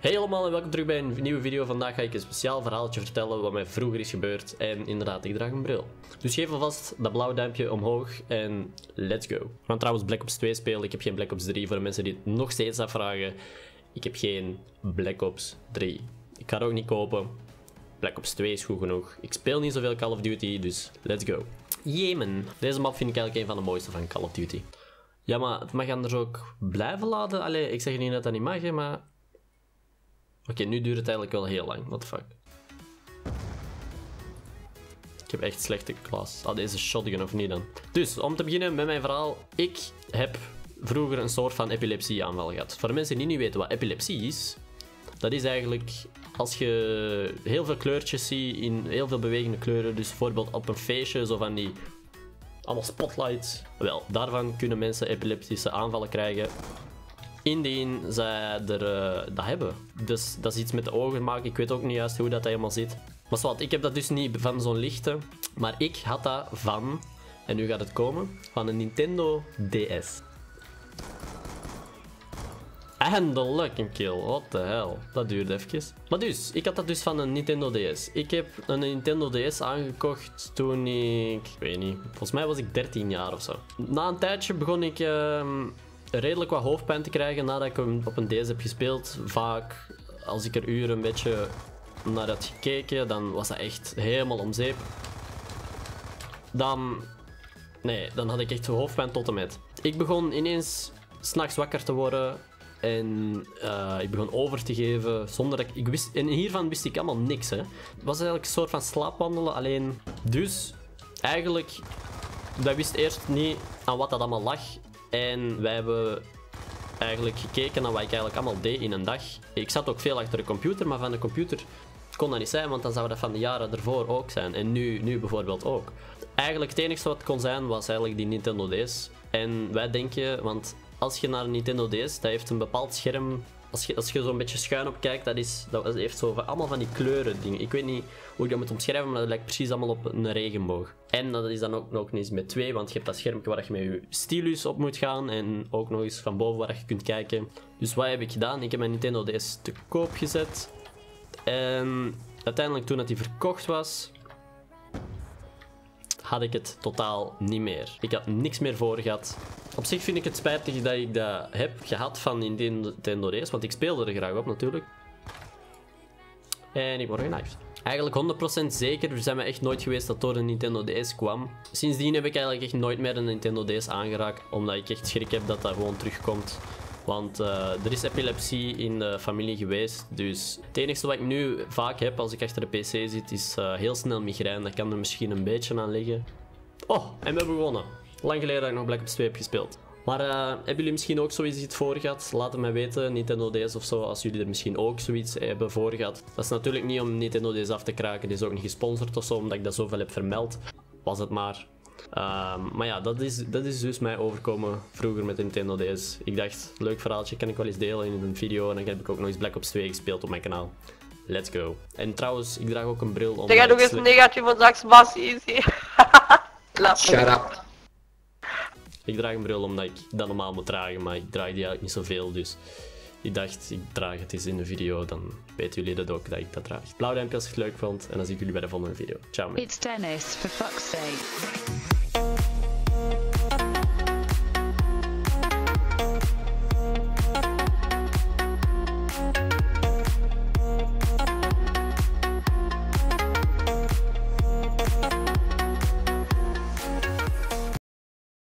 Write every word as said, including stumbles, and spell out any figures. Hey allemaal en welkom terug bij een nieuwe video. Vandaag ga ik een speciaal verhaaltje vertellen wat mij vroeger is gebeurd. En inderdaad, ik draag een bril. Dus geef alvast dat blauwe duimpje omhoog en let's go. We gaan trouwens Black Ops twee spelen, ik heb geen Black Ops drie. Voor de mensen die het nog steeds afvragen, ik heb geen Black Ops drie. Ik ga het ook niet kopen. Black Ops twee is goed genoeg. Ik speel niet zoveel Call of Duty, dus let's go. Jemen. Deze map vind ik eigenlijk een van de mooiste van Call of Duty. Ja, maar het mag anders ook blijven laden. Allee, ik zeg niet dat dat niet mag, hè, maar... Oké, okay, nu duurt het eigenlijk wel heel lang. What the fuck. Ik heb echt slechte klas. Ah, deze shotgun of niet dan. Dus, om te beginnen met mijn verhaal. Ik heb vroeger een soort van epilepsieaanval gehad. Voor de mensen die niet weten wat epilepsie is. Dat is eigenlijk als je heel veel kleurtjes ziet in heel veel bewegende kleuren. Dus bijvoorbeeld op een feestje, zo van die... Allemaal spotlights. Wel, daarvan kunnen mensen epileptische aanvallen krijgen. Indien zij er uh, dat hebben. Dus dat is iets met de ogen maken. Ik weet ook niet juist hoe dat helemaal zit. Maar zwart, ik heb dat dus niet van zo'n lichte. Maar ik had dat van, en nu gaat het komen, van een Nintendo D S. Eindelijk een kill, what the hell. Dat duurde even. Maar dus, ik had dat dus van een Nintendo D S. Ik heb een Nintendo D S aangekocht toen ik, ik weet niet, volgens mij was ik dertien jaar of zo. Na een tijdje begon ik... Uh, redelijk wat hoofdpijn te krijgen nadat ik hem op een D S heb gespeeld. Vaak als ik er uren een beetje naar had gekeken, dan was dat echt helemaal om zeep. Dan... Nee, dan had ik echt hoofdpijn tot en met. Ik begon ineens 's nachts wakker te worden en uh, ik begon over te geven zonder dat ik... ik wist... En hiervan wist ik allemaal niks, hè. Het was eigenlijk een soort van slaapwandelen, alleen... Dus, eigenlijk... Dat wist eerst niet aan wat dat allemaal lag. En wij hebben eigenlijk gekeken naar wat ik eigenlijk allemaal deed in een dag. Ik zat ook veel achter de computer, maar van de computer kon dat niet zijn, want dan zou dat van de jaren ervoor ook zijn. En nu, nu bijvoorbeeld ook. Eigenlijk het enige wat het kon zijn, was eigenlijk die Nintendo D S. En wij denken, want als je naar een Nintendo D S, dat heeft een bepaald scherm. Als je, als je zo'n beetje schuin op kijkt, dat, is, dat heeft zo van, allemaal van die kleuren dingen. Ik weet niet hoe ik dat moet omschrijven, maar dat lijkt precies allemaal op een regenboog. En dat is dan ook nog eens met twee, want je hebt dat schermpje waar je met je stylus op moet gaan. En ook nog eens van boven waar je kunt kijken. Dus wat heb ik gedaan? Ik heb mijn Nintendo D S te koop gezet. En uiteindelijk toen dat die verkocht was, had ik het totaal niet meer. Ik had niks meer voor gehad. Op zich vind ik het spijtig dat ik dat heb gehad van Nintendo D S, want ik speelde er graag op natuurlijk. En ik word genaaid. Eigenlijk honderd procent zeker, we zijn me echt nooit geweest dat door een Nintendo D S kwam. Sindsdien heb ik eigenlijk echt nooit meer een Nintendo D S aangeraakt, omdat ik echt schrik heb dat dat gewoon terugkomt. Want uh, er is epilepsie in de familie geweest, dus het enige wat ik nu vaak heb als ik achter de P C zit, is uh, heel snel migraine. Dat kan er misschien een beetje aan liggen. Oh, en we hebben gewonnen. Lang geleden dat ik nog Black Ops twee heb gespeeld. Maar uh, hebben jullie misschien ook zoiets iets voor gehad? Laat het mij weten, Nintendo D S of zo, als jullie er misschien ook zoiets hebben voor gehad. Dat is natuurlijk niet om Nintendo D S af te kraken, dit is ook niet gesponsord of zo, omdat ik dat zoveel heb vermeld. Was het maar. Um, maar ja, dat is, dat is dus mij overkomen vroeger met Nintendo D S. Ik dacht, leuk verhaaltje, kan ik wel eens delen in een video. En dan heb ik ook nog eens Black Ops twee gespeeld op mijn kanaal. Let's go. En trouwens, ik draag ook een bril om... Zeg jij nog eens negatief van Zaks Bas easy. Shut up. Ik draag een bril omdat ik dat normaal moet dragen, maar ik draag die eigenlijk niet zoveel, dus... Ik dacht, ik draag het eens in de video, dan weten jullie dat ook, dat ik dat draag. Blauw duimpje als je het leuk vond, en dan zie ik jullie bij de volgende video. Ciao. It's Dennis, for fuck's sake.